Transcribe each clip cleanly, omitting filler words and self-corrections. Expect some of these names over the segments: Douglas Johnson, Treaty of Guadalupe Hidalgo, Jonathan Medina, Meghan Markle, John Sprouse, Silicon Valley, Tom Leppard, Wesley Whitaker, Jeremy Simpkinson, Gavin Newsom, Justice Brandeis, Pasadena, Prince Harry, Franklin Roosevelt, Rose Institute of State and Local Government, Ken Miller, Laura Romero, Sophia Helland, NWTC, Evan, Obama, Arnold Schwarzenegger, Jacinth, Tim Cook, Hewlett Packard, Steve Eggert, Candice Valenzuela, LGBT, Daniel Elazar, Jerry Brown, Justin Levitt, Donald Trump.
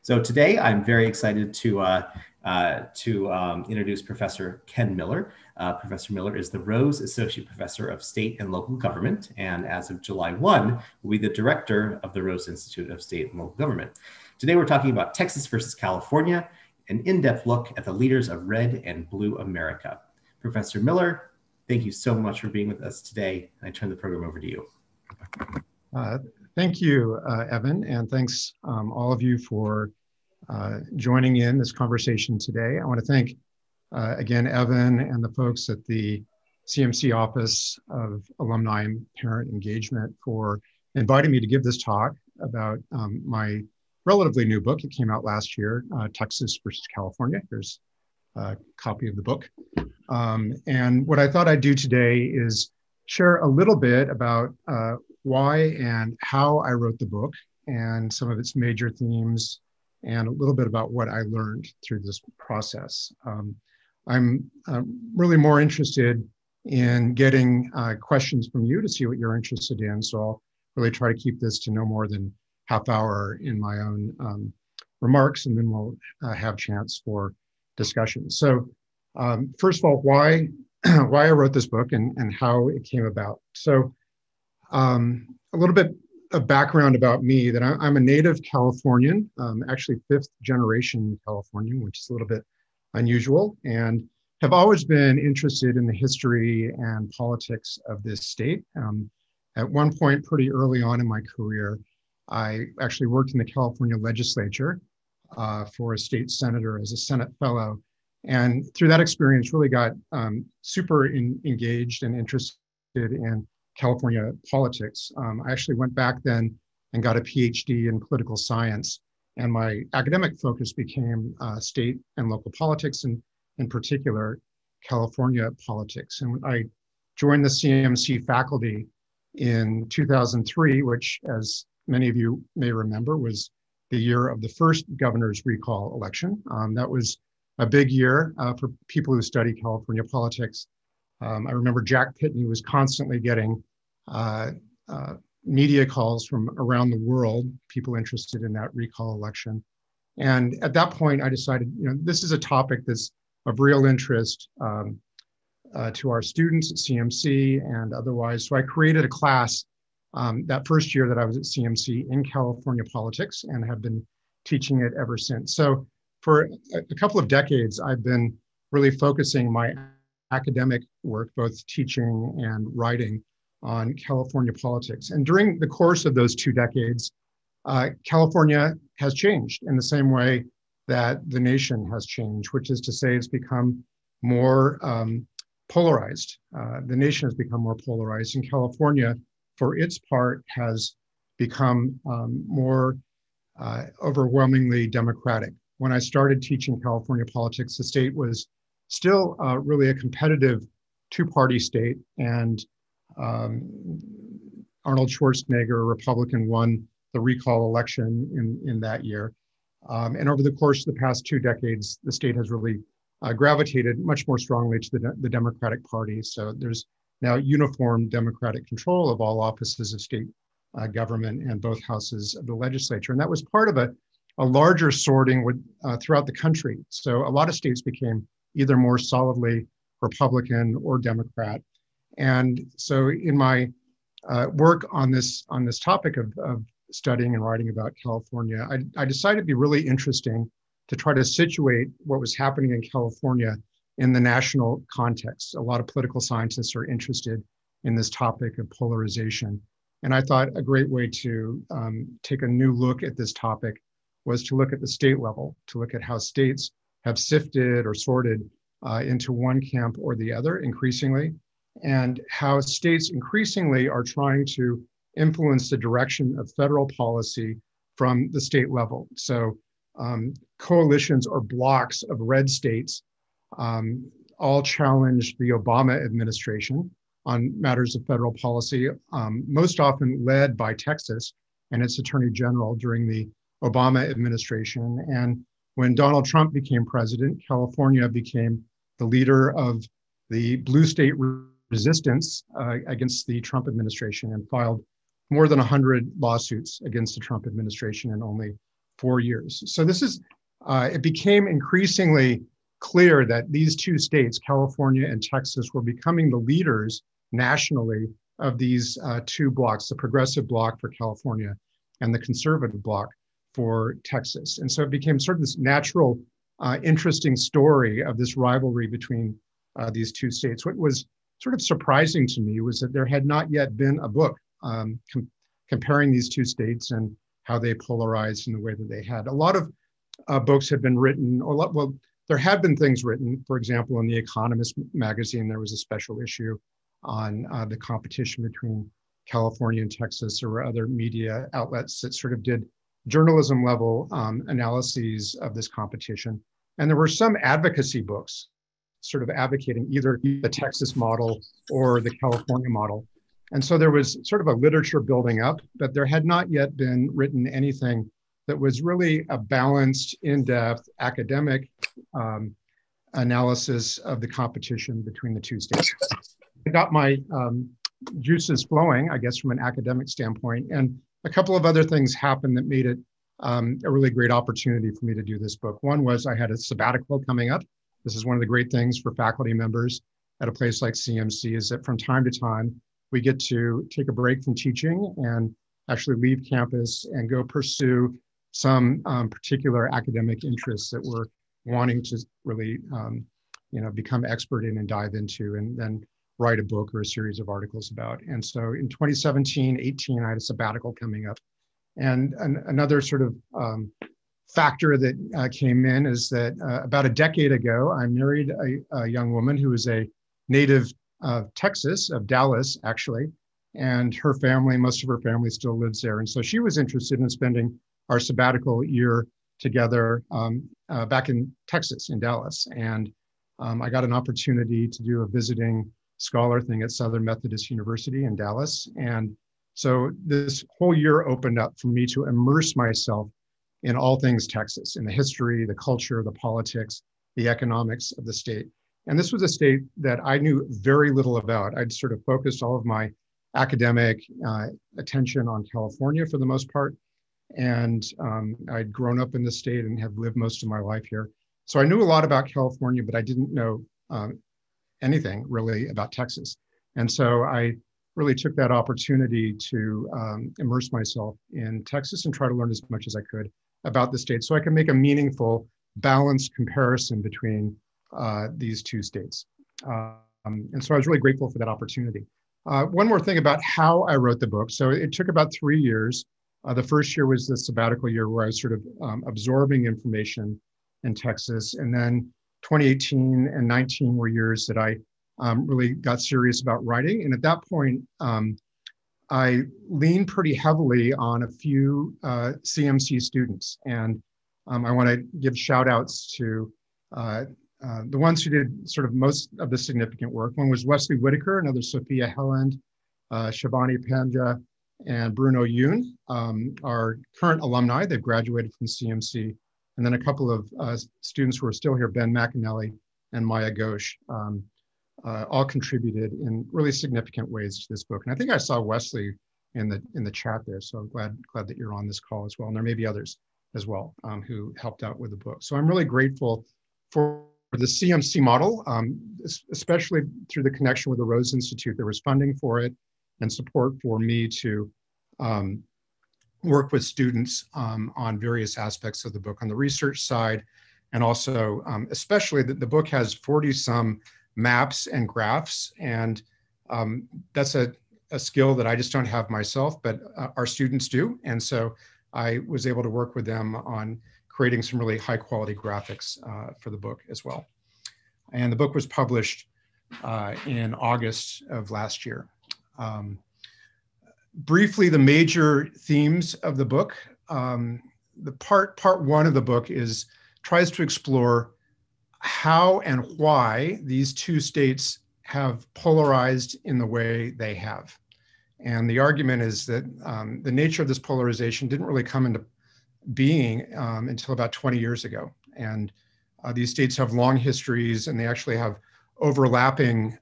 So today I'm very excited to introduce Professor Ken Miller. Professor Miller is the Rose Associate Professor of State and Local Government, and as of July 1, will be the Director of the Rose Institute of State and Local Government. Today we're talking about Texas versus California, an in-depth look at the leaders of Red and Blue America. Professor Miller, thank you so much for being with us today. I turn the program over to you. Thank you, Evan, and thanks all of you for joining in this conversation today. I want to thank again Evan and the folks at the CMC Office of Alumni and Parent Engagement for inviting me to give this talk about my relatively new book. It came out last year, Texas versus California. Here's a copy of the book. And what I thought I'd do today is share a little bit about why and how I wrote the book and some of its major themes, and a little bit about what I learned through this process. I'm really more interested in getting questions from you to see what you're interested in. So I'll really try to keep this to no more than half hour in my own remarks, and then we'll have chance for discussion. So first of all, why I wrote this book and how it came about. So a little bit of background about me, that I'm a native Californian, actually fifth generation Californian, which is a little bit unusual, and have always been interested in the history and politics of this state. At one point, pretty early on in my career, I actually worked in the California legislature for a state senator as a Senate fellow. And through that experience, really got super engaged and interested in California politics. I actually went back then and got a PhD in political science. And my academic focus became state and local politics, and in particular, California politics. And when I joined the CMC faculty in 2003, which, as many of you may remember, was the year of the first governor's recall election. That was a big year for people who study California politics. I remember Jack Pitney was constantly getting media calls from around the world, people interested in that recall election. And at that point, I decided, you know, this is a topic that's of real interest to our students at CMC and otherwise. So I created a class that first year that I was at CMC in California politics, and have been teaching it ever since. So for a couple of decades, I've been really focusing my academic work, both teaching and writing, on California politics. And during the course of those 2 decades, California has changed in the same way that the nation has changed, which is to say it's become more polarized. The nation has become more polarized, and California, for its part, has become more overwhelmingly Democratic. When I started teaching California politics, the state was still really a competitive two-party state, and Arnold Schwarzenegger, a Republican, won the recall election in that year. And over the course of the past 2 decades, the state has really gravitated much more strongly to the Democratic Party. So there's now uniform Democratic control of all offices of state government and both houses of the legislature. And that was part of a larger sorting throughout the country. So a lot of states became either more solidly Republican or Democrat. And so in my work on this topic of studying and writing about California, I decided it'd be really interesting to try to situate what was happening in California in the national context. A lot of political scientists are interested in this topic of polarization. And I thought a great way to take a new look at this topic was to look at the state level, to look at how states have sifted or sorted into one camp or the other increasingly, and how states increasingly are trying to influence the direction of federal policy from the state level. So coalitions or blocks of red states all challenged the Obama administration on matters of federal policy, most often led by Texas and its attorney general during the Obama administration. And when Donald Trump became president, California became the leader of the blue state resistance against the Trump administration, and filed more than 100 lawsuits against the Trump administration in only 4 years. So this is, it became increasingly clear that these two states, California and Texas, were becoming the leaders nationally of these two blocks, the progressive bloc for California and the conservative bloc for Texas. And so it became sort of this natural, interesting story of this rivalry between these two states. What was sort of surprising to me was that there had not yet been a book comparing these two states and how they polarized in the way that they had. A lot of books had been written, well, there had been things written, for example, in The Economist magazine, there was a special issue on the competition between California and Texas. There were other media outlets that sort of did journalism level analyses of this competition. And there were some advocacy books sort of advocating either the Texas model or the California model. And so there was sort of a literature building up, but there had not yet been written anything that was really a balanced, in-depth academic analysis of the competition between the two states. I got my juices flowing, I guess, from an academic standpoint. And a couple of other things happened that made it a really great opportunity for me to do this book. One was I had a sabbatical coming up. This is one of the great things for faculty members at a place like CMC, is that from time to time, we get to take a break from teaching and actually leave campus and go pursue some particular academic interests that we're wanting to really become expert in and dive into, and then write a book or a series of articles about. And so in 2017, 18, I had a sabbatical coming up. And another sort of factor that came in is that about a decade ago, I married a young woman who is a native of Texas, of Dallas, actually. And her family, most of her family still lives there. And so she was interested in spending our sabbatical year together back in Texas, in Dallas. And I got an opportunity to do a visiting scholar thing at Southern Methodist University in Dallas. And so this whole year opened up for me to immerse myself in all things Texas, in the history, the culture, the politics, the economics of the state. And this was a state that I knew very little about. I'd sort of focused all of my academic attention on California for the most part. And I'd grown up in the state and had lived most of my life here. So I knew a lot about California, but I didn't know anything really about Texas. And so I really took that opportunity to immerse myself in Texas and try to learn as much as I could about the state so I can make a meaningful, balanced comparison between these two states. And so I was really grateful for that opportunity. One more thing about how I wrote the book. So it took about 3 years. The first year was the sabbatical year where I was sort of absorbing information in Texas. And then 2018 and 19 were years that I really got serious about writing. And at that point, I leaned pretty heavily on a few CMC students. And I want to give shout outs to the ones who did sort of most of the significant work. One was Wesley Whitaker, another Sophia Helland, Shivani Pandya, and Bruno Yoon, our current alumni. They've graduated from CMC. And then a couple of students who are still here, Ben McAnally and Maya Ghosh, all contributed in really significant ways to this book. And I think I saw Wesley in the chat there. So I'm glad that you're on this call as well. And there may be others as well who helped out with the book. So I'm really grateful for the CMC model, especially through the connection with the Rose Institute. There was funding for it and support for me to work with students on various aspects of the book on the research side. And also, especially the book has 40-some maps and graphs. And that's a skill that I just don't have myself, but our students do. And so I was able to work with them on creating some really high quality graphics for the book as well. And the book was published in August of last year. Briefly, the major themes of the book. The part one of the book tries to explore how and why these two states have polarized in the way they have. And the argument is that the nature of this polarization didn't really come into being until about 20 years ago. And these states have long histories, and they actually have overlapping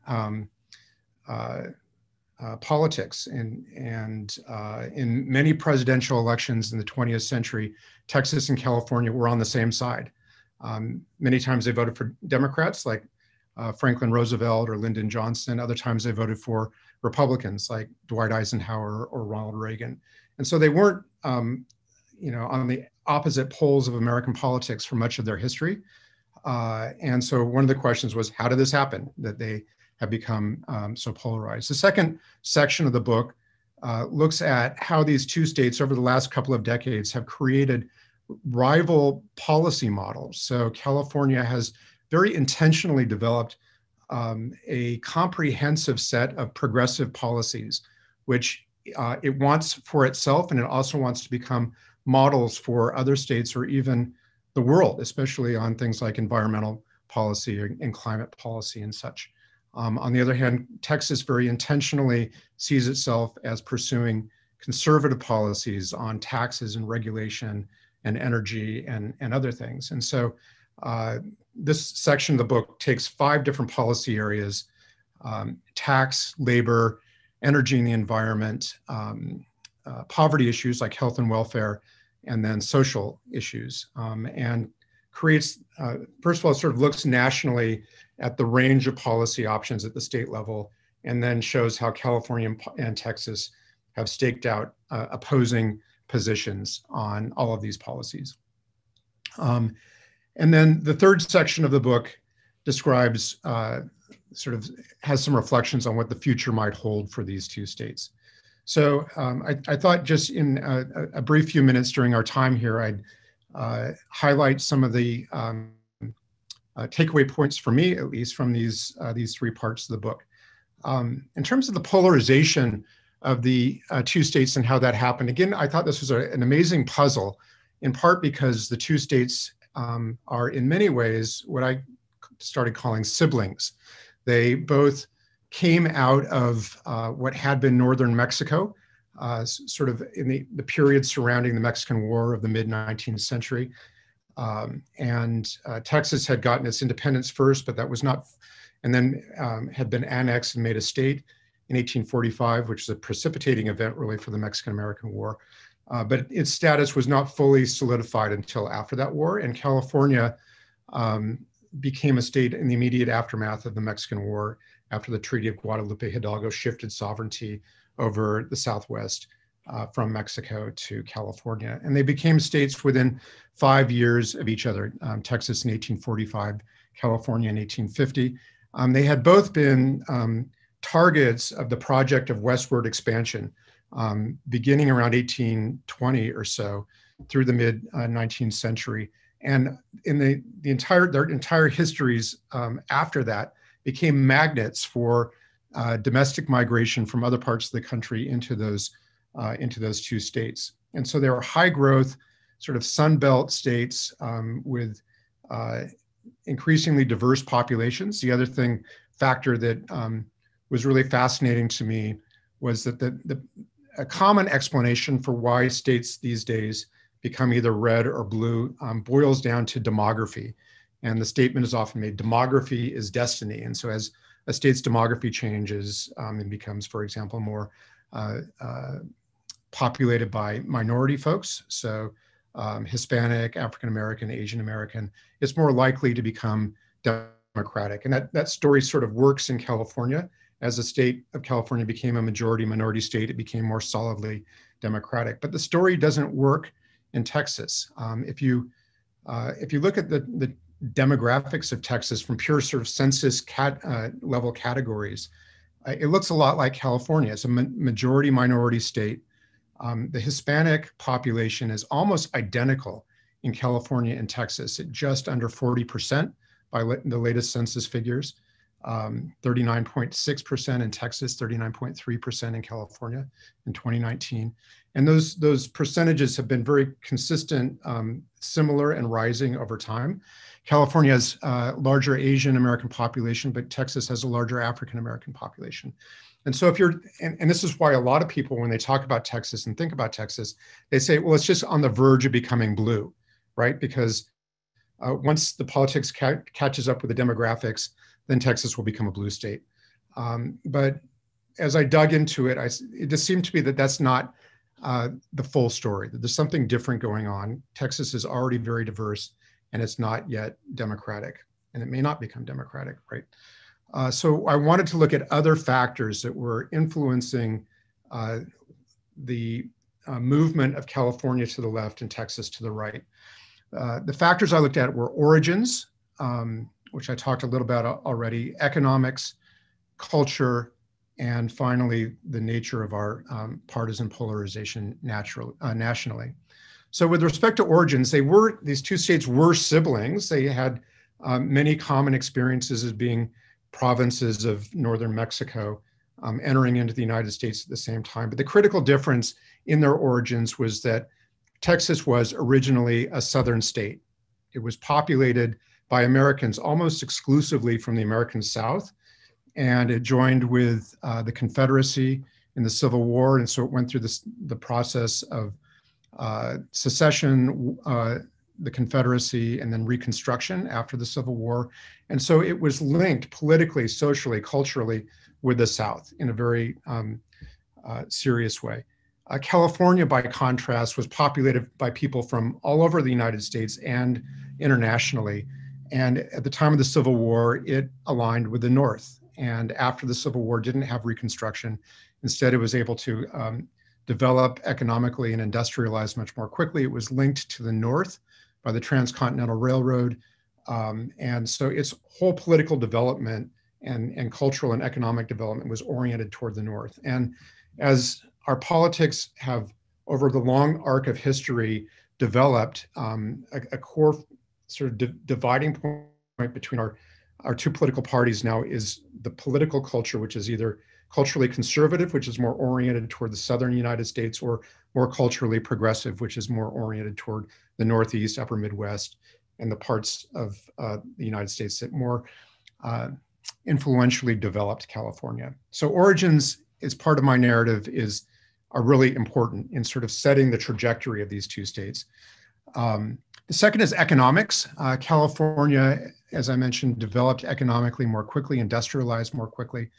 politics. And in many presidential elections in the 20th century, Texas and California were on the same side. Many times they voted for Democrats like Franklin Roosevelt or Lyndon Johnson. Other times they voted for Republicans like Dwight Eisenhower or Ronald Reagan. And so they weren't on the opposite poles of American politics for much of their history. And so one of the questions was, how did this happen that they have become so polarized? The second section of the book looks at how these two states over the last couple of decades have created rival policy models. So California has very intentionally developed a comprehensive set of progressive policies, which it wants for itself, and it also wants to become models for other states or even the world, especially on things like environmental policy and climate policy and such. On the other hand, Texas very intentionally sees itself as pursuing conservative policies on taxes and regulation and energy and other things. And so this section of the book takes 5 different policy areas: tax, labor, energy and the environment, poverty issues like health and welfare, and then social issues, and creates, first of all, sort of looks nationally at the range of policy options at the state level, and then shows how California and Texas have staked out opposing positions on all of these policies. And then the third section of the book describes, sort of has some reflections on what the future might hold for these two states. So I thought just in a brief few minutes during our time here, I'd highlight some of the takeaway points for me, at least, from these 3 parts of the book. In terms of the polarization of the 2 states and how that happened, again, I thought this was an amazing puzzle, in part because the 2 states are in many ways what I started calling siblings. They both came out of what had been northern Mexico, sort of in the period surrounding the Mexican War of the mid-19th century. And Texas had gotten its independence first, but that was not, and then had been annexed and made a state in 1845, which is a precipitating event really for the Mexican-American War. But its status was not fully solidified until after that war, and California became a state in the immediate aftermath of the Mexican War, after the Treaty of Guadalupe Hidalgo shifted sovereignty over the Southwest from Mexico to California. And they became states within 5 years of each other, Texas in 1845, California in 1850. They had both been targets of the project of westward expansion, beginning around 1820 or so through the mid-19th century. And in their entire histories after that, became magnets for domestic migration from other parts of the country into those 2 states. And so they were high growth, sort of Sunbelt states with increasingly diverse populations. The other factor that was really fascinating to me was that a common explanation for why states these days become either red or blue boils down to demography. And the statement is often made, demography is destiny. And so as a state's demography changes and becomes, for example, more populated by minority folks, so Hispanic, African-American, Asian-American, it's more likely to become Democratic. And that story sort of works in California. As the state of California became a majority minority state, it became more solidly Democratic. But the story doesn't work in Texas. If you look at the demographics of Texas from pure sort of census level categories, it looks a lot like California. It's a majority minority state. The Hispanic population is almost identical in California and Texas at just under 40% by the latest census figures, 39.6% in Texas, 39.3% in California in 2019. And those percentages have been very consistent, similar and rising over time. California has a larger Asian American population, but Texas has a larger African American population. And so if you're, and this is why a lot of people, when they talk about Texas and think about Texas, they say, well, it's just on the verge of becoming blue, right? Because once the politics catches up with the demographics, then Texas will become a blue state. But as I dug into it, it just seemed to me that that's not the full story, that there's something different going on. Texas is already very diverse, and it's not yet democratic, and it may not become democratic, right? So I wanted to look at other factors that were influencing the movement of California to the left and Texas to the right. The factors I looked at were origins, which I talked a little about already, economics, culture, and finally, the nature of our partisan polarization nationally. So with respect to origins, these two states were siblings. They had many common experiences as being provinces of northern Mexico, entering into the United States at the same time. But the critical difference in their origins was that Texas was originally a southern state. It was populated by Americans almost exclusively from the American South, and it joined with the Confederacy in the Civil War, and so it went through the process of secession, the Confederacy, and then Reconstruction after the Civil War. And so it was linked politically, socially, culturally with the South in a very serious way. California, by contrast, was populated by people from all over the United States and internationally. And at the time of the Civil War, it aligned with the North. And after the Civil War, didn't have Reconstruction. Instead, it was able to develop economically and industrialize much more quickly. It was linked to the North by the Transcontinental Railroad. And so its whole political development and cultural and economic development was oriented toward the North. And as our politics have, over the long arc of history, developed a core sort of dividing point between our two political parties now is the political culture, which is either culturally conservative, which is more oriented toward the southern United States, or more culturally progressive, which is more oriented toward the Northeast, upper Midwest, and the parts of the United States that more influentially developed California. So origins, as part of my narrative, are really important in sort of setting the trajectory of these two states. The second is economics. California, as I mentioned, developed economically more quickly, industrialized more quickly.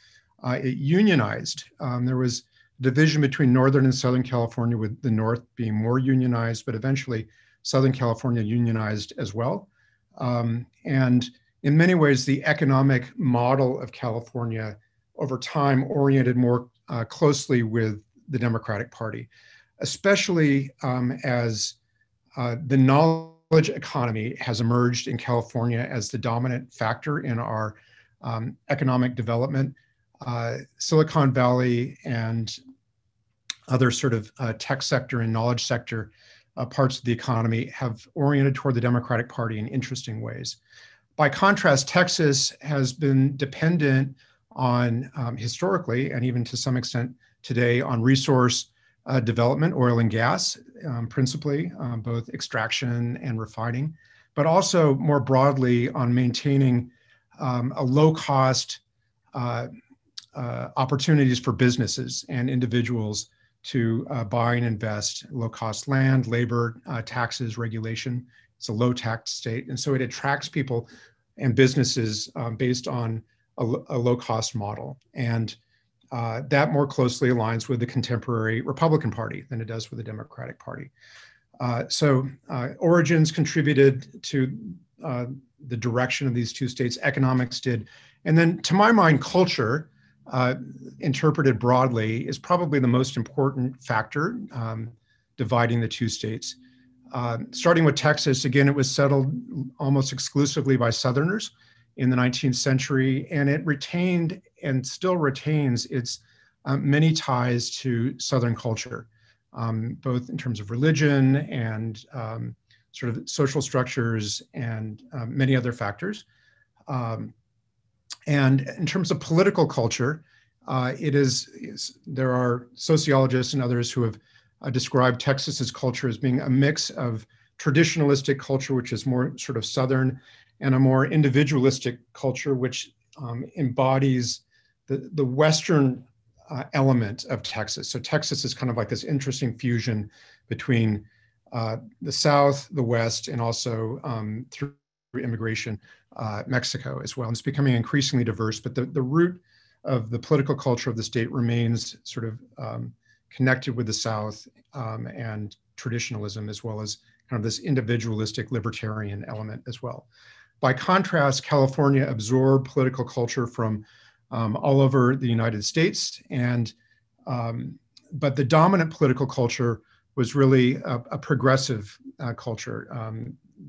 It unionized. There was division between Northern and Southern California, with the North being more unionized, but eventually Southern California unionized as well. And in many ways, the economic model of California over time oriented more closely with the Democratic Party, especially as the knowledge economy has emerged in California as the dominant factor in our economic development. Silicon Valley and other sort of tech sector and knowledge sector parts of the economy have oriented toward the Democratic Party in interesting ways. By contrast, Texas has been dependent on, historically, and even to some extent today, on resource development, oil and gas, principally, both extraction and refining, but also more broadly on maintaining a low-cost opportunities for businesses and individuals to buy and invest, low-cost land, labor, taxes, regulation. It's a low-tax state, and so it attracts people and businesses based on a low-cost model. And that more closely aligns with the contemporary Republican Party than it does with the Democratic Party. So origins contributed to the direction of these two states, economics did. And then, to my mind, culture, interpreted broadly, is probably the most important factor dividing the two states. Starting with Texas, again, it was settled almost exclusively by Southerners in the 19th century, and it retained and still retains its many ties to Southern culture, both in terms of religion and sort of social structures and many other factors. And in terms of political culture, there are sociologists and others who have described Texas's culture as being a mix of traditionalistic culture, which is more sort of Southern, and a more individualistic culture, which embodies the Western element of Texas. So Texas is kind of like this interesting fusion between the South, the West, and also through immigration, Mexico as well. And it's becoming increasingly diverse, but the root of the political culture of the state remains sort of connected with the South and traditionalism, as well as kind of this individualistic libertarian element as well. By contrast, California absorbed political culture from all over the United States, and but the dominant political culture was really a progressive culture.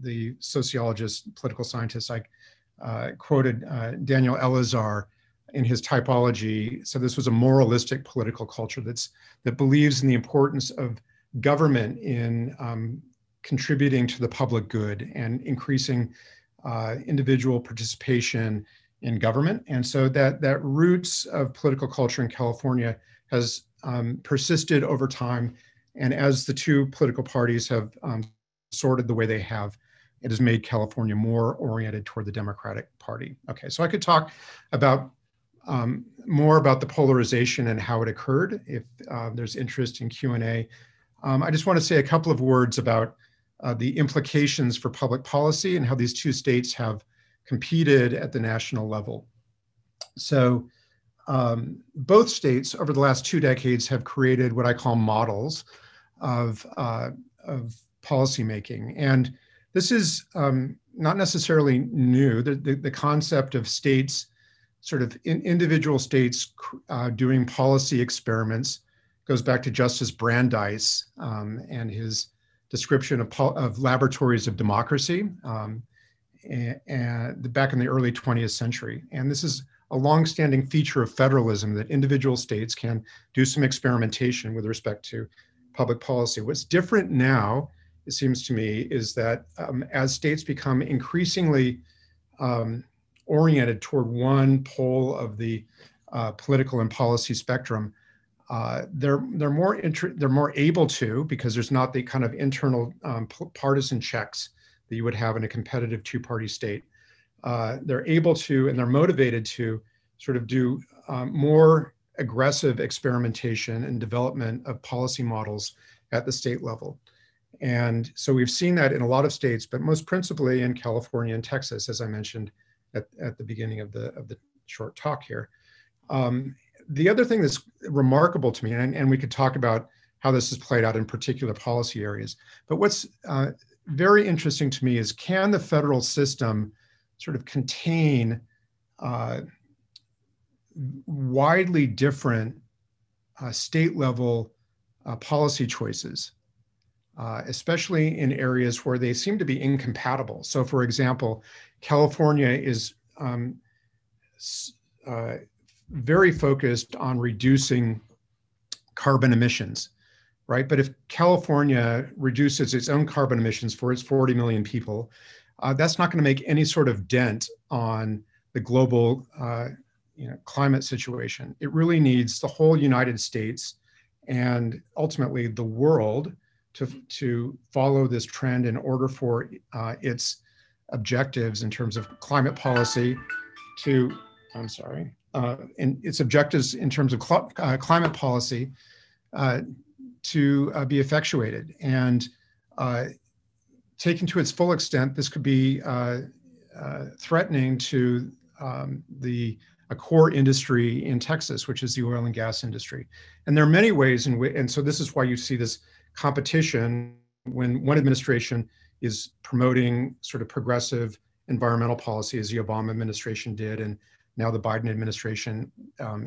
The sociologists, political scientists, I quoted Daniel Elazar in his typology. So this was a moralistic political culture that believes in the importance of government in contributing to the public good and increasing individual participation in government. And so that roots of political culture in California has persisted over time. And as the two political parties have sorted the way they have, it has made California more oriented toward the Democratic Party. Okay, so I could talk about more about the polarization and how it occurred if there's interest in Q&A. I just want to say a couple of words about the implications for public policy and how these two states have competed at the national level. So both states over the last 2 decades have created what I call models of policymaking. And this is not necessarily new. The concept of states, sort of individual states doing policy experiments, goes back to Justice Brandeis and his description of laboratories of democracy and back in the early 20th century. And this is a longstanding feature of federalism, that individual states can do some experimentation with respect to public policy. What's different now, it seems to me, is that as states become increasingly oriented toward one pole of the political and policy spectrum, they're more able to, because there's not the kind of internal partisan checks that you would have in a competitive two-party state. They're able to, and they're motivated to, sort of do more aggressive experimentation and development of policy models at the state level. And so we've seen that in a lot of states, but most principally in California and Texas, as I mentioned at the beginning of the short talk here. The other thing that's remarkable to me, and we could talk about how this has played out in particular policy areas, but what's very interesting to me is, can the federal system sort of contain widely different state level policy choices, especially in areas where they seem to be incompatible. So for example, California is very focused on reducing carbon emissions, right? But if California reduces its own carbon emissions for its 40 million people, that's not going to make any sort of dent on the global climate situation. It really needs the whole United States and ultimately the world to follow this trend in order for its objectives in terms of climate policy to, I'm sorry, and its objectives in terms of climate policy to be effectuated. And taken to its full extent, this could be threatening to a core industry in Texas, which is the oil and gas industry. And there are many ways in which, and so this is why you see this competition when one administration is promoting sort of progressive environmental policy, as the Obama administration did, and now the Biden administration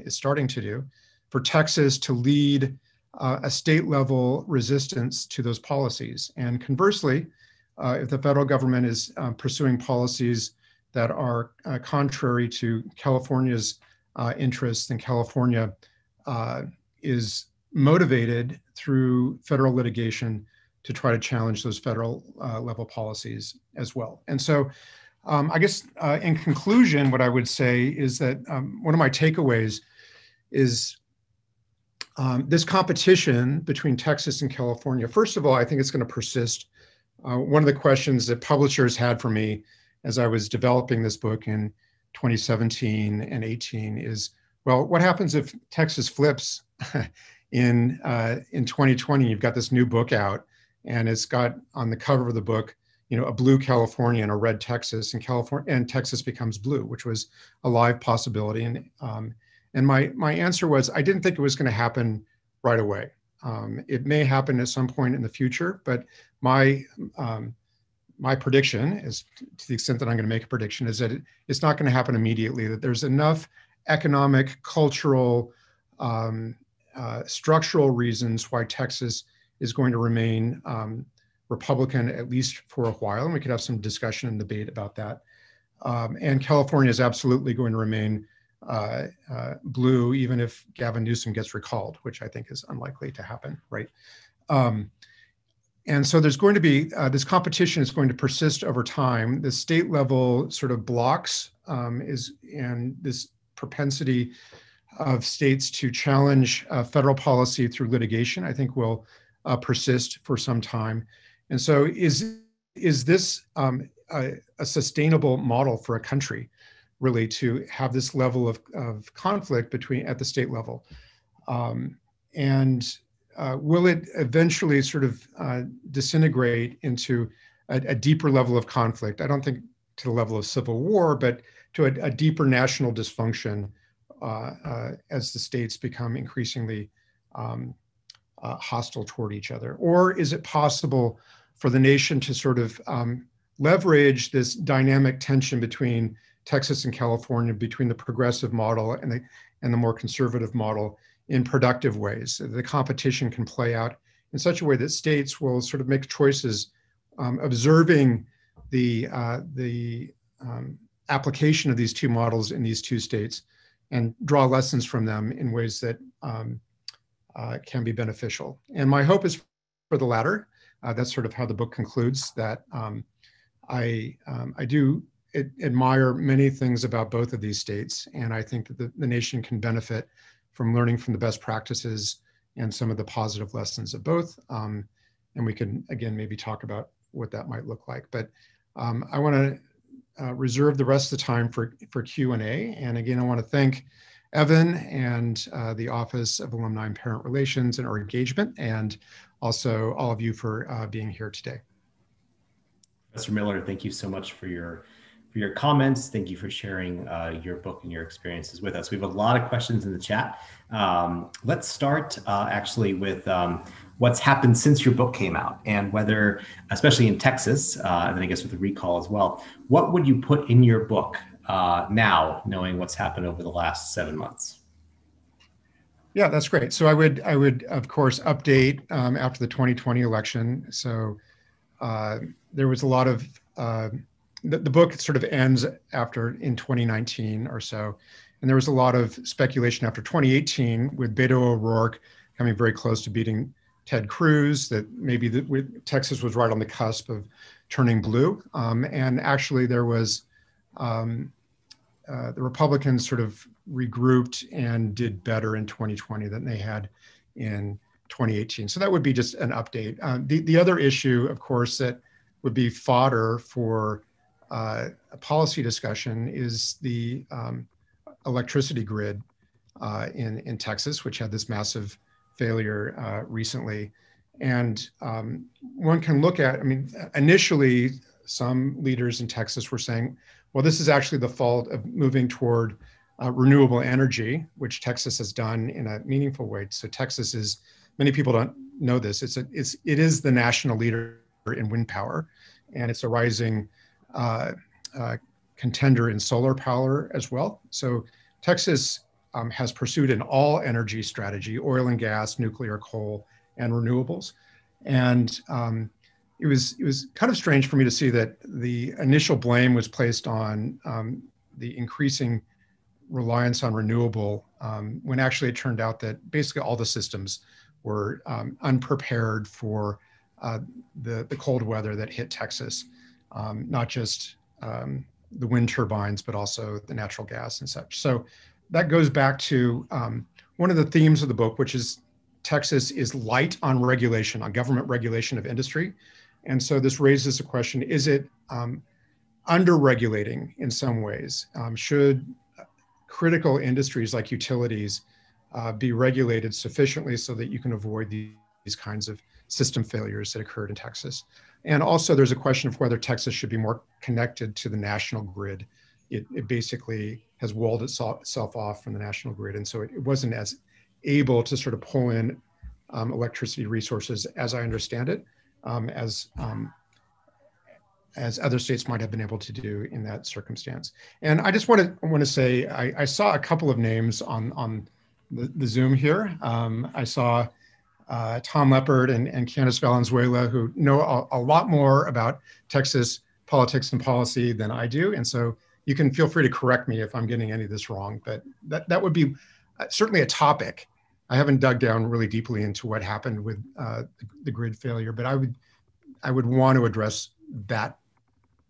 is starting to do, for Texas to lead a state level resistance to those policies. And conversely, if the federal government is pursuing policies that are contrary to California's interests, then California is motivated through federal litigation to try to challenge those federal level policies as well. And so I guess in conclusion, what I would say is that one of my takeaways is this competition between Texas and California. First of all, I think it's going to persist. One of the questions that publishers had for me as I was developing this book in 2017 and 18 is, well, what happens if Texas flips in 2020? You've got this new book out, and it's got on the cover of the book, you know, a blue California and a red Texas, and California and Texas becomes blue, which was a live possibility, And my answer was, I didn't think it was going to happen right away. It may happen at some point in the future, but my prediction is, to the extent that I'm going to make a prediction, is that it's not going to happen immediately, that there's enough economic, cultural, structural reasons why Texas is going to remain Republican, at least for a while. And we could have some discussion and debate about that. And California is absolutely going to remain blue, even if Gavin Newsom gets recalled, which I think is unlikely to happen, right? And so there's going to be, this competition is going to persist over time. The state level sort of blocks and this propensity of states to challenge federal policy through litigation, I think will persist for some time. And so is this a sustainable model for a country, really, to have this level of conflict between at the state level? Will it eventually sort of disintegrate into a deeper level of conflict? I don't think to the level of civil war, but to a deeper national dysfunction as the states become increasingly hostile toward each other. Or is it possible for the nation to sort of leverage this dynamic tension between Texas and California, between the progressive model and the more conservative model, in productive ways? The competition can play out in such a way that states will sort of make choices, observing the application of these two models in these two states, and draw lessons from them in ways that can be beneficial. And my hope is for the latter. That's sort of how the book concludes. That I do admire many things about both of these states, and I think that the nation can benefit from learning from the best practices and some of the positive lessons of both. And we can, again, maybe talk about what that might look like. But I want to reserve the rest of the time for Q&A. And again, I want to thank Evan and the Office of Alumni and Parent Relations and our engagement, and also all of you for being here today. Professor Miller, thank you so much for your comments. Thank you for sharing your book and your experiences with us. We have a lot of questions in the chat. Let's start actually with what's happened since your book came out, and whether, especially in Texas, and then I guess with the recall as well, what would you put in your book now, knowing what's happened over the last 7 months? Yeah, that's great. So I would of course update after the 2020 election. So there was a lot of the book sort of ends after in 2019 or so. And there was a lot of speculation after 2018 with Beto O'Rourke coming very close to beating Ted Cruz, that maybe Texas was right on the cusp of turning blue. And actually there was, the Republicans sort of regrouped and did better in 2020 than they had in 2018. So that would be just an update. The other issue, of course, that would be fodder for a policy discussion is the electricity grid in Texas, which had this massive failure recently. And one can look at, I mean, initially some leaders in Texas were saying, well, this is actually the fault of moving toward renewable energy, which Texas has done in a meaningful way. So Texas is, many people don't know this, it is the national leader in wind power, and it's a rising contender in solar power as well. So Texas has pursued an all energy strategy, oil and gas, nuclear, coal, and renewables. And it was kind of strange for me to see that the initial blame was placed on the increasing reliance on renewable, when actually it turned out that basically all the systems were unprepared for the cold weather that hit Texas. Not just the wind turbines, but also the natural gas and such. So that goes back to one of the themes of the book, which is Texas is light on regulation, on government regulation of industry. And so this raises the question, is it under-regulating in some ways? Should critical industries like utilities be regulated sufficiently so that you can avoid these kinds of system failures that occurred in Texas? And also there's a question of whether Texas should be more connected to the national grid it basically has walled itself off from the national grid. And so it wasn't as able to sort of pull in electricity resources, as I understand it, as other states might have been able to do in that circumstance. And I just want to say, I saw a couple of names on the Zoom here. I saw Tom Leppard and Candice Valenzuela, who know a lot more about Texas politics and policy than I do. And so you can feel free to correct me if I'm getting any of this wrong, but that would be certainly a topic. I haven't dug down really deeply into what happened with the grid failure, but I would want to address that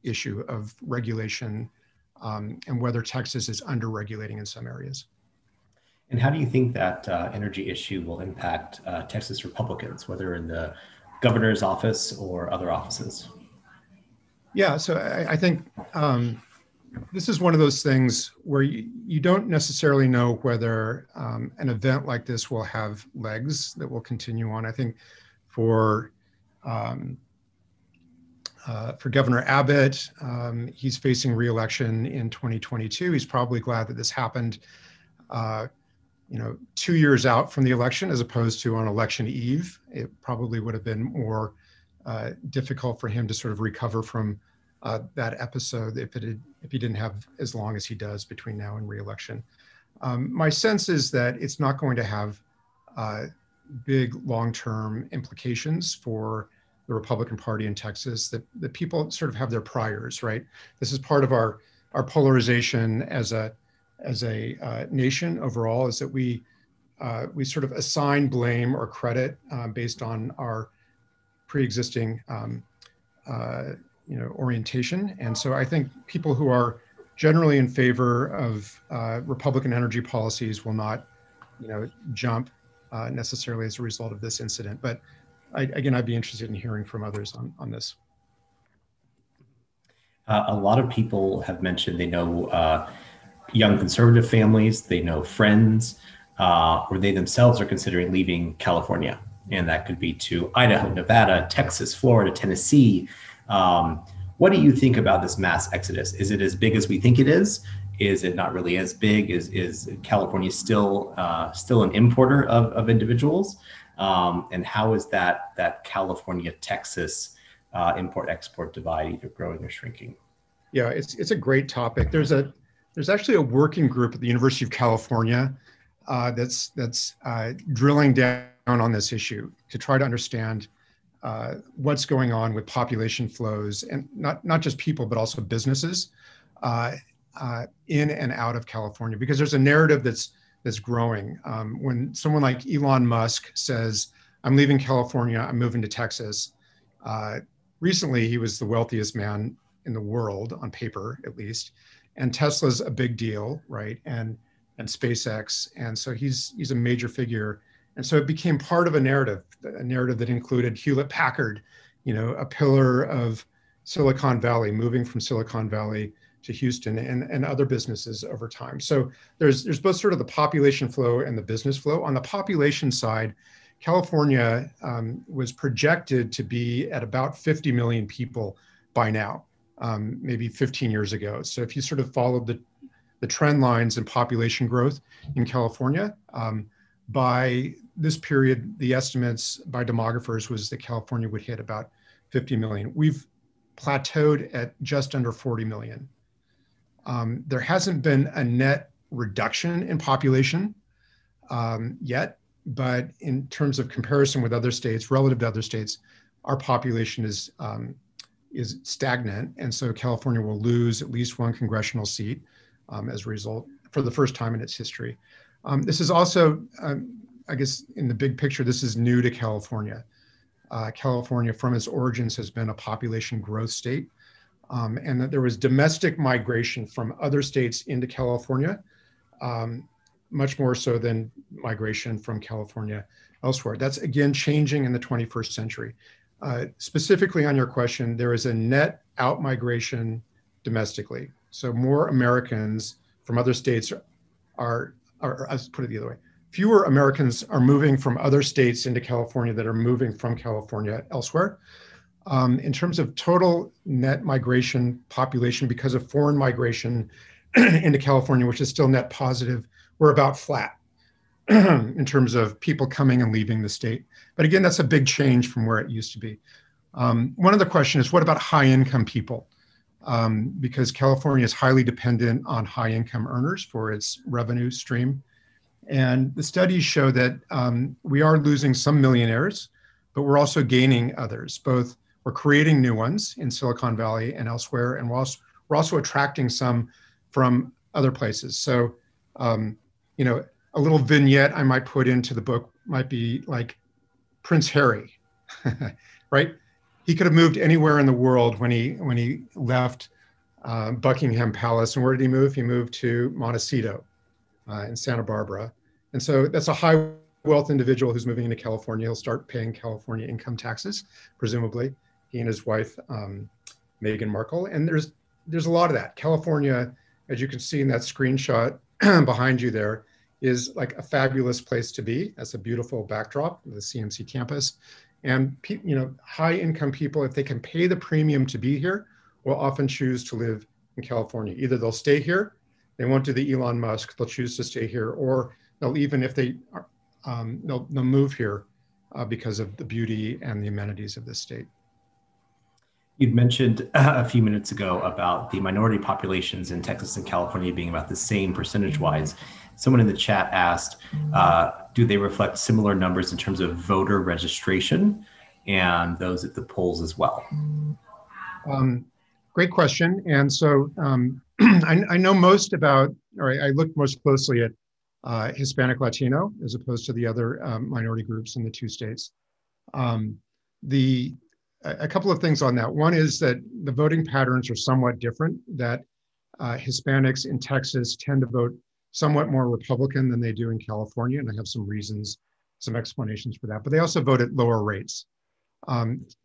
issue of regulation and whether Texas is under-regulating in some areas. And how do you think that energy issue will impact Texas Republicans, whether in the governor's office or other offices? Yeah, so I think this is one of those things where you don't necessarily know whether an event like this will have legs that will continue on. I think for Governor Abbott, he's facing re-election in 2022. He's probably glad that this happened 2 years out from the election, as opposed to on election eve. It probably would have been more difficult for him to sort of recover from that episode if he didn't have as long as he does between now and re-election. My sense is that it's not going to have big long-term implications for the Republican Party in Texas, that the people sort of have their priors, right? This is part of our polarization as a nation overall, is that we sort of assign blame or credit based on our pre-existing orientation. And so I think people who are generally in favor of Republican energy policies will not, jump necessarily as a result of this incident. But I'd be interested in hearing from others on this. A lot of people have mentioned they know young conservative families, they know friends, or they themselves are considering leaving California. And that could be to Idaho, Nevada, Texas, Florida, Tennessee. What do you think about this mass exodus? Is it as big as we think it is? Is it not really as big? Is California still an importer of individuals? And how is that California-Texas import-export divide either growing or shrinking? Yeah, it's a great topic. There's actually a working group at the University of California that's drilling down on this issue to try to understand what's going on with population flows, and not just people, but also businesses in and out of California, because there's a narrative that's growing. When someone like Elon Musk says, I'm leaving California, I'm moving to Texas. Recently, he was the wealthiest man in the world, on paper at least. And Tesla's a big deal, right? And SpaceX. And so he's a major figure. And so it became part of a narrative that included Hewlett Packard, a pillar of Silicon Valley, moving from Silicon Valley to Houston and other businesses over time. So there's both sort of the population flow and the business flow. On the population side, California was projected to be at about 50 million people by now, maybe 15 years ago. So if you sort of followed the trend lines in population growth in California, by this period, the estimates by demographers was that California would hit about 50 million. We've plateaued at just under 40 million. There hasn't been a net reduction in population yet, but in terms of comparison with other states, relative to other states, our population is stagnant. And so California will lose at least one congressional seat as a result for the first time in its history. This is also, I guess, in the big picture, this is new to California. California from its origins has been a population growth state. And that there was domestic migration from other states into California, much more so than migration from California elsewhere. That's again changing in the 21st century. Specifically on your question, there is a net out migration domestically. So more Americans from other states or let's put it the other way, fewer Americans are moving from other states into California that are moving from California elsewhere. In terms of total net migration population because of foreign migration into California, which is still net positive, we're about flat in terms of people coming and leaving the state. But again, that's a big change from where it used to be. One other question is, what about high-income people? Because California is highly dependent on high-income earners for its revenue stream. And the studies show that we are losing some millionaires, but we're also gaining others. Both we're creating new ones in Silicon Valley and elsewhere, and we're also attracting some from other places. So, you know, a little vignette I might put into the book might be like Prince Harry, right? He could have moved anywhere in the world when he left Buckingham Palace. And where did he move? He moved to Montecito in Santa Barbara. And so that's a high wealth individual who's moving into California. He'll start paying California income taxes, presumably, he and his wife, Meghan Markle. And there's a lot of that. California, as you can see in that screenshot behind you there, is like a fabulous place to be. That's a beautiful backdrop, the CMC campus. And you know, high-income people, if they can pay the premium to be here, will often choose to live in California. Either they'll stay here, they won't do the Elon Musk, they'll choose to stay here, or they'll even, if they, they'll move here because of the beauty and the amenities of this state. You'd mentioned a few minutes ago about the minority populations in Texas and California being about the same percentage-wise. Someone in the chat asked, do they reflect similar numbers in terms of voter registration and those at the polls as well? Great question. And so I know most about, or I looked most closely at Hispanic Latino as opposed to the other minority groups in the two states. A couple of things on that. One is that the voting patterns are somewhat different, that Hispanics in Texas tend to vote somewhat more Republican than they do in California. And I have some reasons, some explanations for that, but they also vote at lower rates.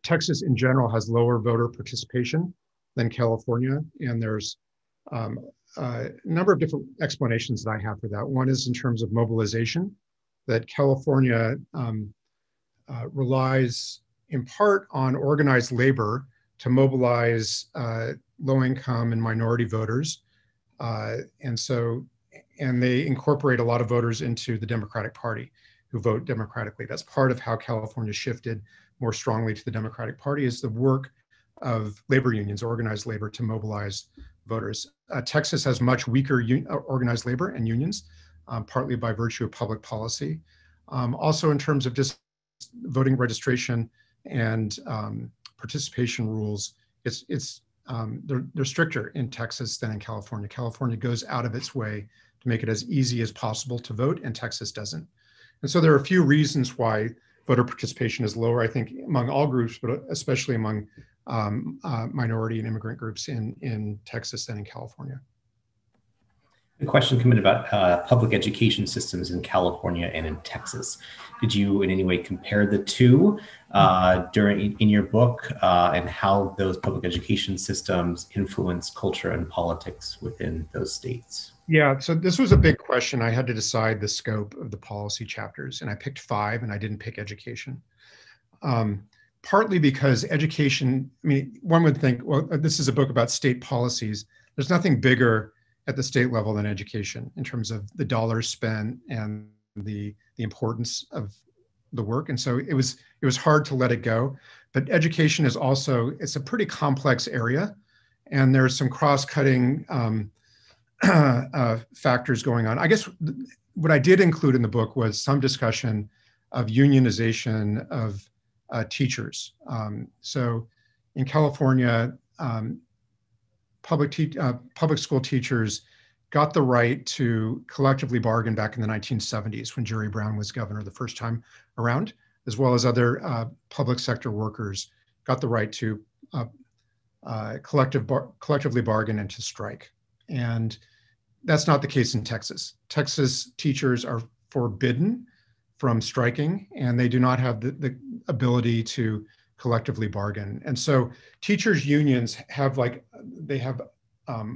Texas in general has lower voter participation than California. And there's a number of different explanations that I have for that. One is in terms of mobilization, that California relies in part on organized labor to mobilize low-income and minority voters. And they incorporate a lot of voters into the Democratic Party who vote democratically. That's part of how California shifted more strongly to the Democratic Party, is the work of labor unions, organized labor, to mobilize voters. Texas has much weaker organized labor and unions, partly by virtue of public policy. Also in terms of just voting registration and participation rules, they're stricter in Texas than in California. California goes out of its way to make it as easy as possible to vote, and Texas doesn't. And so there are a few reasons why voter participation is lower, I think, among all groups, but especially among minority and immigrant groups in Texas than in California. The question came in about public education systems in California and in Texas. Did you in any way compare the two in your book and how those public education systems influence culture and politics within those states? Yeah, so this was a big question. I had to decide the scope of the policy chapters, and I picked 5 and I didn't pick education. Partly because education, I mean, one would think, well, this is a book about state policies. There's nothing bigger at the state level than education in terms of the dollars spent and the importance of the work. And so it was hard to let it go. But education is also, it's a pretty complex area. And there's some cross-cutting factors going on. I guess what I did include in the book was some discussion of unionization of teachers. So in California, public school teachers got the right to collectively bargain back in the 1970s when Jerry Brown was governor the first time around, as well as other public sector workers got the right to collectively bargain and to strike. And that's not the case in Texas. Texas teachers are forbidden from striking, and they do not have the ability to collectively bargain. And so teachers' unions have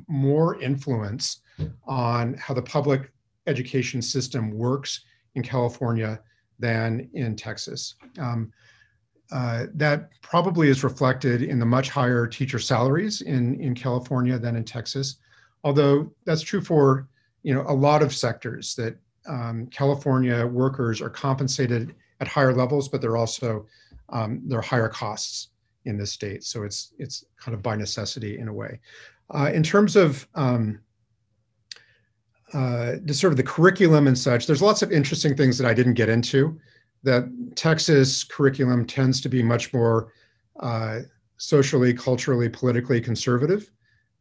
more influence on how the public education system works in California than in Texas. That probably is reflected in the much higher teacher salaries in California than in Texas. although that's true for a lot of sectors that California workers are compensated at higher levels, but they're also there are higher costs in this state. So it's kind of by necessity in a way. In terms of sort of the curriculum and such, there's lots of interesting things that I didn't get into. That Texas curriculum tends to be much more socially, culturally, politically conservative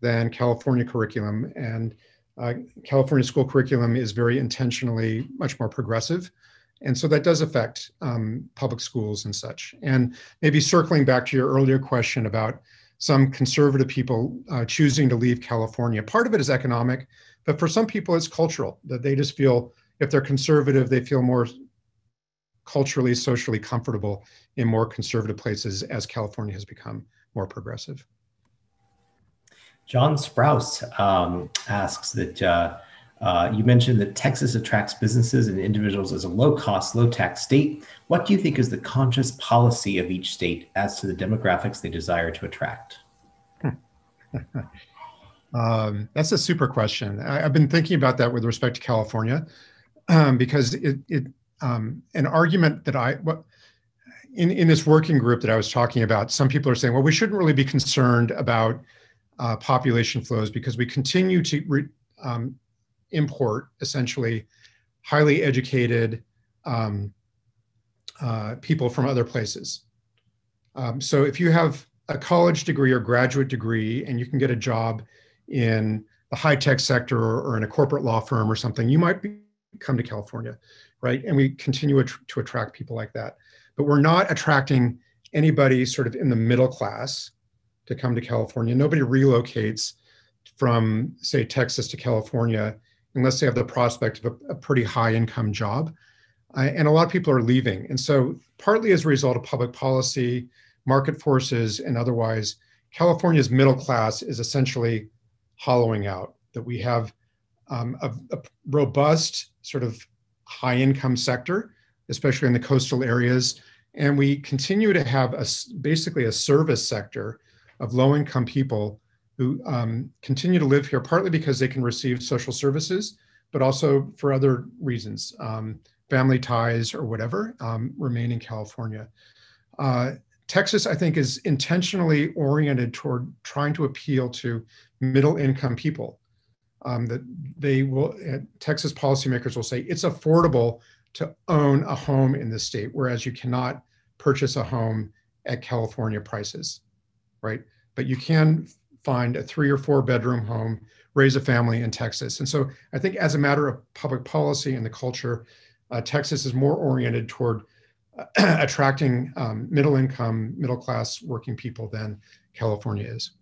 than California curriculum. And California school curriculum is very intentionally much more progressive. And so that does affect public schools and such. And maybe circling back to your earlier question about some conservative people choosing to leave California, part of it is economic, but for some people it's cultural, that they just feel if they're conservative, they feel more culturally, socially comfortable in more conservative places as California has become more progressive. John Sprouse asks that, you mentioned that Texas attracts businesses and individuals as a low-cost, low-tax state. What do you think is the conscious policy of each state as to the demographics they desire to attract? That's a super question. I've been thinking about that with respect to California because an argument that in this working group that I was talking about, some people are saying, well, we shouldn't really be concerned about population flows because we continue to import essentially highly educated people from other places. So if you have a college degree or graduate degree and you can get a job in the high-tech sector or in a corporate law firm or something, you might come to California, right? And we continue to attract people like that. But we're not attracting anybody sort of in the middle class to come to California. Nobody relocates from, say, Texas to California unless they have the prospect of a pretty high income job. And a lot of people are leaving. And so partly as a result of public policy, market forces, and otherwise, California's middle class is essentially hollowing out, that we have a robust sort of high income sector, especially in the coastal areas. And we continue to have basically a service sector of low-income people who continue to live here, partly because they can receive social services, but also for other reasons, family ties or whatever, remain in California. Texas, I think, is intentionally oriented toward trying to appeal to middle-income people. Texas policymakers will say it's affordable to own a home in this state, whereas you cannot purchase a home at California prices. Right? But you can find a 3- or 4-bedroom home, raise a family in Texas. And so I think as a matter of public policy and the culture, Texas is more oriented toward attracting middle income, middle class working people than California is.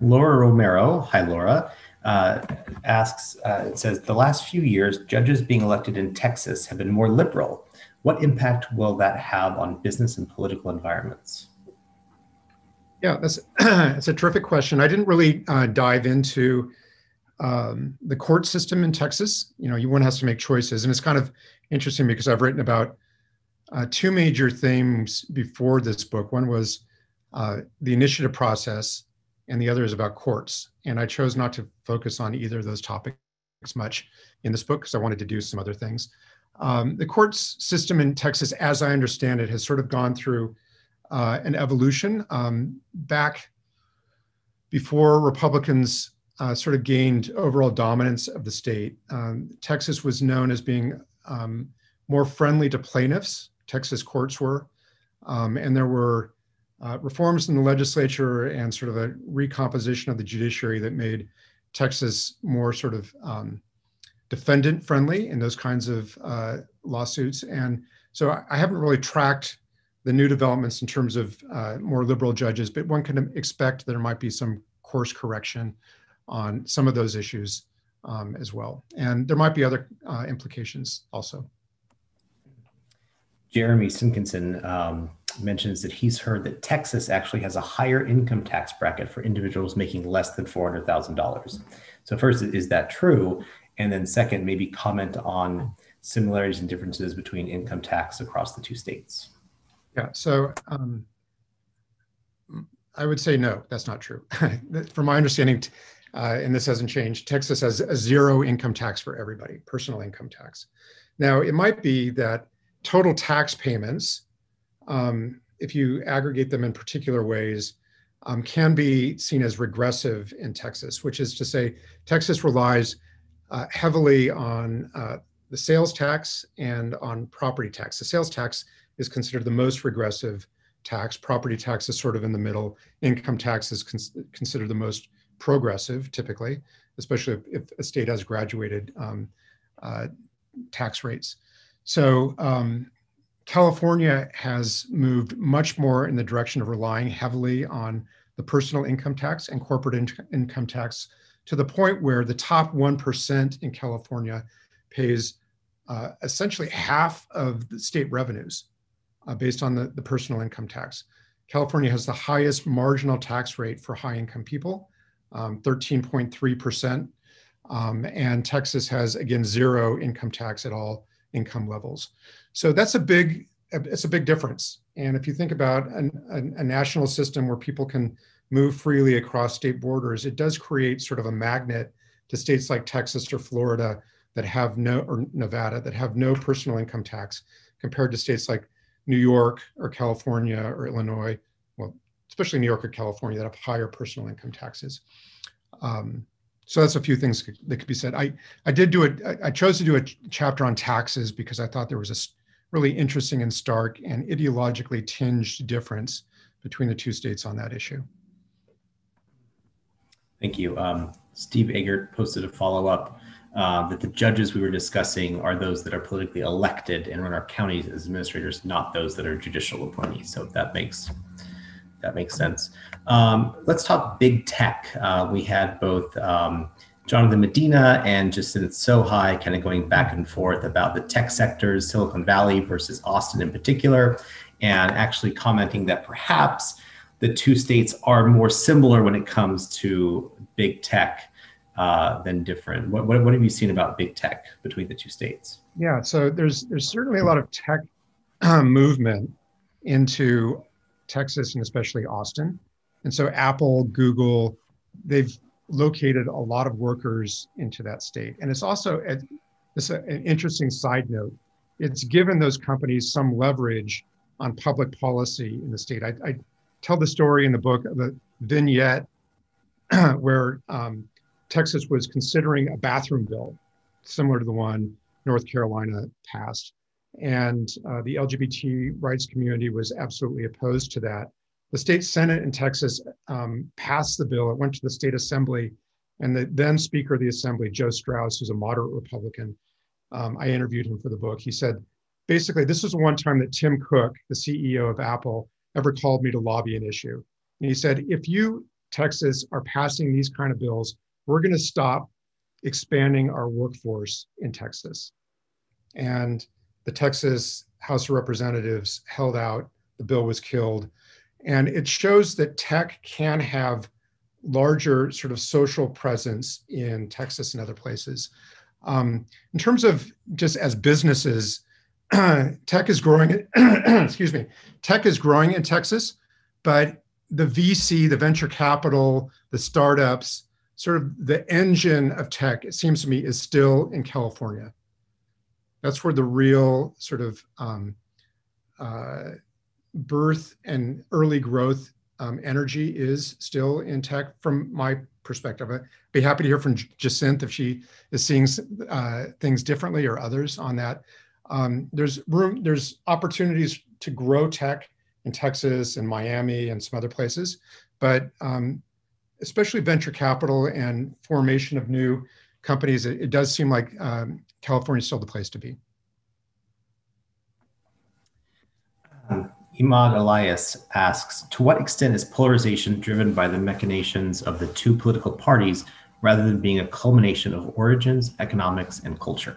Laura Romero, hi Laura, asks, it says, the last few years, judges being elected in Texas have been more liberal. What impact will that have on business and political environments? Yeah, that's a terrific question. I didn't really dive into the court system in Texas. One has to make choices. And it's kind of interesting because I've written about two major themes before this book. One was the initiative process, and the other is about courts. And I chose not to focus on either of those topics much in this book because I wanted to do some other things. The courts system in Texas, as I understand it, has sort of gone through an evolution. Back before Republicans sort of gained overall dominance of the state, Texas was known as being more friendly to plaintiffs. Texas courts were, and there were reforms in the legislature and sort of a recomposition of the judiciary that made Texas more sort of defendant friendly in those kinds of lawsuits. And so I haven't really tracked the new developments in terms of more liberal judges, but one can expect there might be some course correction on some of those issues as well. And there might be other implications also. Jeremy Simpkinson mentions that he's heard that Texas actually has a higher income tax bracket for individuals making less than $400,000. So first, is that true? And then second, maybe comment on similarities and differences between income tax across the two states. Yeah, so I would say no, that's not true. From my understanding, and this hasn't changed, Texas has a zero income tax for everybody, personal income tax. Now, it might be that total tax payments, if you aggregate them in particular ways, can be seen as regressive in Texas, which is to say Texas relies heavily on the sales tax and on property tax. The sales tax is considered the most regressive tax. Property tax is sort of in the middle. Income tax is considered the most progressive, typically, especially if a state has graduated tax rates. So California has moved much more in the direction of relying heavily on the personal income tax and corporate income tax, to the point where the top 1% in California pays essentially half of the state revenues based on the personal income tax. California has the highest marginal tax rate for high-income people, 13.3%. And Texas has, again, zero income tax at all income levels. So that's a big difference. And if you think about a national system where people can move freely across state borders, it does create sort of a magnet to states like Texas or Florida that have no, or Nevada, that have no personal income tax, compared to states like New York or California or Illinois, well, especially New York or California, that have higher personal income taxes. So that's a few things that could be said. I chose to do a chapter on taxes because I thought there was a really interesting and stark and ideologically tinged difference between the two states on that issue. Thank you. Steve Eggert posted a follow-up that the judges we were discussing are those that are politically elected and run our counties as administrators, not those that are judicial appointees. So that makes sense. Let's talk big tech. We had both Jonathan Medina and Jacinth Sohai kind of going back and forth about the tech sectors, Silicon Valley versus Austin in particular, and actually commenting that perhaps the two states are more similar when it comes to big tech than different. What have you seen about big tech between the two states? Yeah, so there's certainly a lot of tech movement into Texas and especially Austin. And so Apple, Google, they've located a lot of workers into that state. And it's also an interesting side note. It's given those companies some leverage on public policy in the state. I tell the story in the book of a vignette where Texas was considering a bathroom bill similar to the one North Carolina passed. And the LGBT rights community was absolutely opposed to that. The state Senate in Texas passed the bill. It went to the state assembly, and the then Speaker of the Assembly, Joe Strauss, who's a moderate Republican, I interviewed him for the book. He said, basically, this was the one time that Tim Cook, the CEO of Apple, ever called me to lobby an issue. And he said, if you, Texas, are passing these kind of bills, we're going to stop expanding our workforce in Texas. And the Texas House of Representatives held out. The bill was killed. And it shows that tech can have larger sort of social presence in Texas and other places. In terms of just as businesses, tech is growing, excuse me, tech is growing in Texas, but the VC, the venture capital, the startups, sort of the engine of tech, it seems to me, is still in California. That's where the real sort of birth and early growth energy is still in tech, from my perspective. I'd be happy to hear from Jacinth if she is seeing things differently, or others on that. There's opportunities to grow tech in Texas and Miami and some other places, but especially venture capital and formation of new companies, it does seem like California is still the place to be. Imad Elias asks, to what extent is polarization driven by the machinations of the two political parties rather than being a culmination of origins, economics, and culture?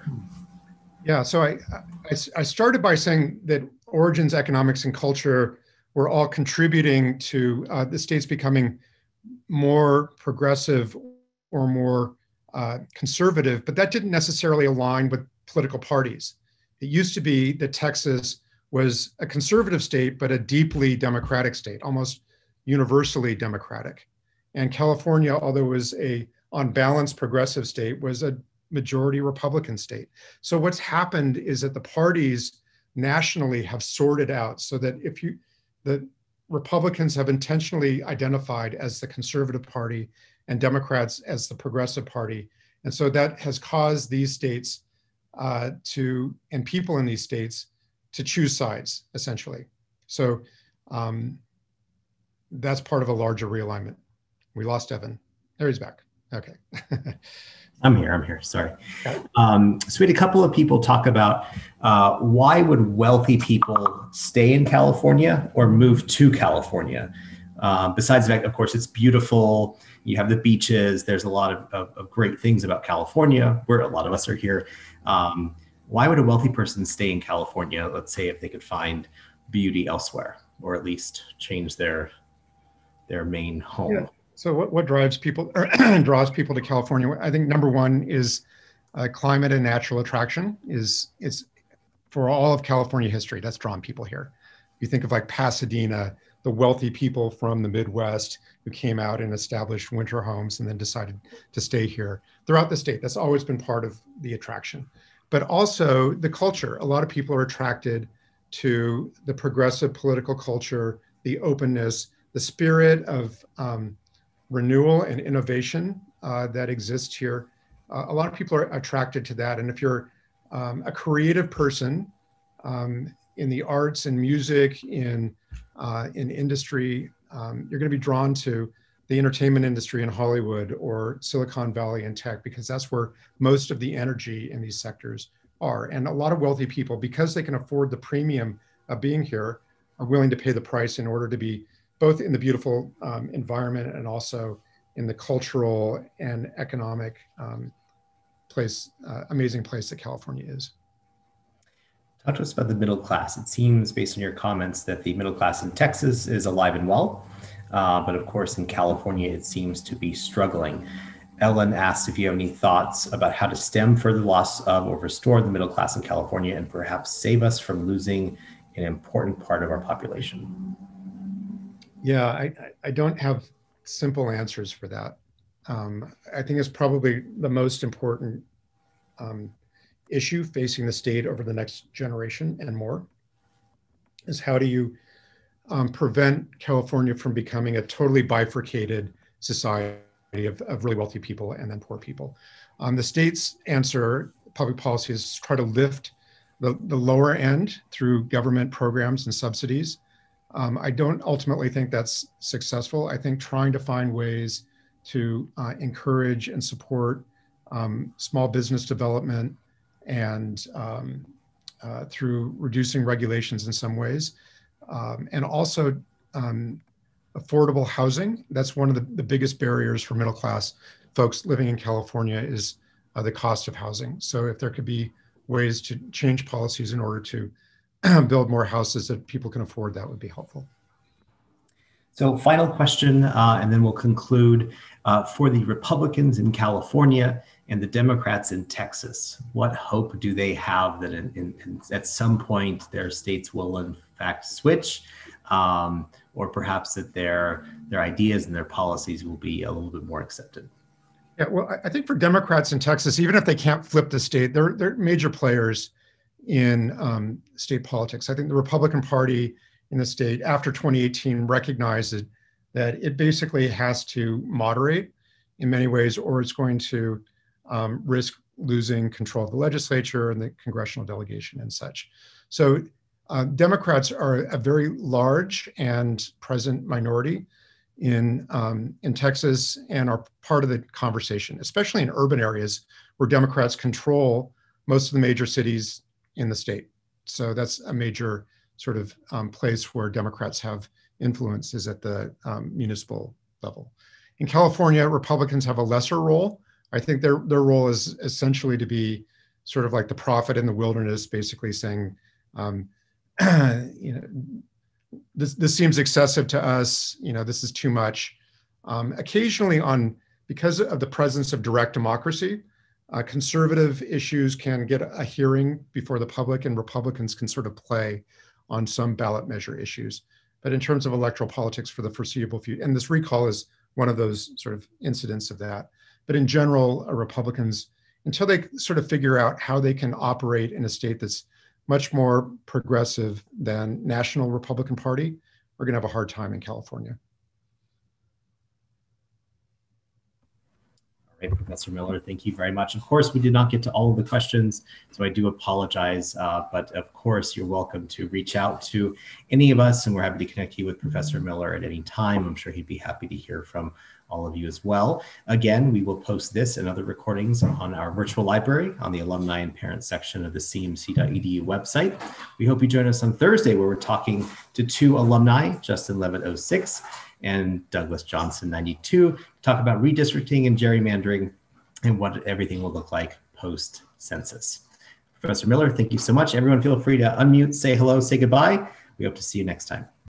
Yeah, so I started by saying that origins, economics, and culture were all contributing to the states becoming more progressive or more conservative, but that didn't necessarily align with political parties. It used to be that Texas was a conservative state, but a deeply democratic state, almost universally Democratic. And California, although it was a on balance progressive state, was a majority Republican state. So what's happened is that the parties nationally have sorted out so that if you, the Republicans have intentionally identified as the conservative party and Democrats as the progressive party. And so that has caused these states and people in these states to choose sides, essentially. So that's part of a larger realignment. We lost Evan. There he's back. Okay. I'm here. Sorry. So we had a couple of people talk about why would wealthy people stay in California or move to California? Besides the fact, of course, it's beautiful. You have the beaches. There's a lot of great things about California, where a lot of us are here. Why would a wealthy person stay in California, let's say, if they could find beauty elsewhere, or at least change their main home? Yeah. So what drives people, or draws people to California? I think number one is climate and natural attraction. Is for all of California history, that's drawn people here. You think of like Pasadena, the wealthy people from the Midwest who came out and established winter homes and then decided to stay here throughout the state. That's always been part of the attraction. But also the culture. A lot of people are attracted to the progressive political culture, the openness, the spirit of renewal and innovation that exists here. A lot of people are attracted to that. And if you're a creative person in the arts and music, in industry, you're going to be drawn to the entertainment industry in Hollywood or Silicon Valley and tech, because that's where most of the energy in these sectors are. And a lot of wealthy people, because they can afford the premium of being here, are willing to pay the price in order to be both in the beautiful environment and also in the cultural and economic amazing place that California is. Talk to us about the middle class. It seems, based on your comments, that the middle class in Texas is alive and well, but of course in California it seems to be struggling. Ellen asked if you have any thoughts about how to stem further loss of or restore the middle class in California and perhaps save us from losing an important part of our population. Yeah, I don't have simple answers for that. I think it's probably the most important issue facing the state over the next generation and more, is how do you prevent California from becoming a totally bifurcated society of really wealthy people and then poor people. The state's answer, public policy, is to try to lift the lower end through government programs and subsidies. I don't ultimately think that's successful. I think trying to find ways to encourage and support small business development, and through reducing regulations in some ways. And also affordable housing. That's one of the biggest barriers for middle class folks living in California is the cost of housing. So if there could be ways to change policies in order to build more houses that people can afford, that would be helpful. So final question, and then we'll conclude. For the Republicans in California and the Democrats in Texas, what hope do they have that at some point their states will in fact switch, or perhaps that their ideas and their policies will be a little bit more accepted? Yeah, well, I think for Democrats in Texas, even if they can't flip the state, they're major players in state politics. I think the Republican Party in the state after 2018 recognized that it basically has to moderate in many ways, or it's going to risk losing control of the legislature and the congressional delegation and such. So Democrats are a very large and present minority in Texas and are part of the conversation, especially in urban areas where Democrats control most of the major cities in the state. So that's a major sort of place where Democrats have influence, is at the municipal level. In California, Republicans have a lesser role. I think their role is essentially to be sort of like the prophet in the wilderness, basically saying, you know, this seems excessive to us, you know, this is too much. Occasionally because of the presence of direct democracy, conservative issues can get a hearing before the public, and Republicans can sort of play on some ballot measure issues. but in terms of electoral politics for the foreseeable future. And this recall is one of those sort of incidents of that. But in general, Republicans, until they sort of figure out how they can operate in a state that's much more progressive than national Republican Party, we're going to have a hard time in California. Professor Miller, thank you very much. Of course, we did not get to all of the questions, so I do apologize, but of course, you're welcome to reach out to any of us, and we're happy to connect you with Professor Miller at any time. I'm sure he'd be happy to hear from all of you as well. Again, we will post this and other recordings on our virtual library on the alumni and parents section of the cmc.edu website. We hope you join us on Thursday, where we're talking to two alumni, Justin Levitt, 06, and Douglas Johnson, 92, talk about redistricting and gerrymandering and what everything will look like post-census. Professor Miller, thank you so much. Everyone feel free to unmute, say hello, say goodbye. We hope to see you next time.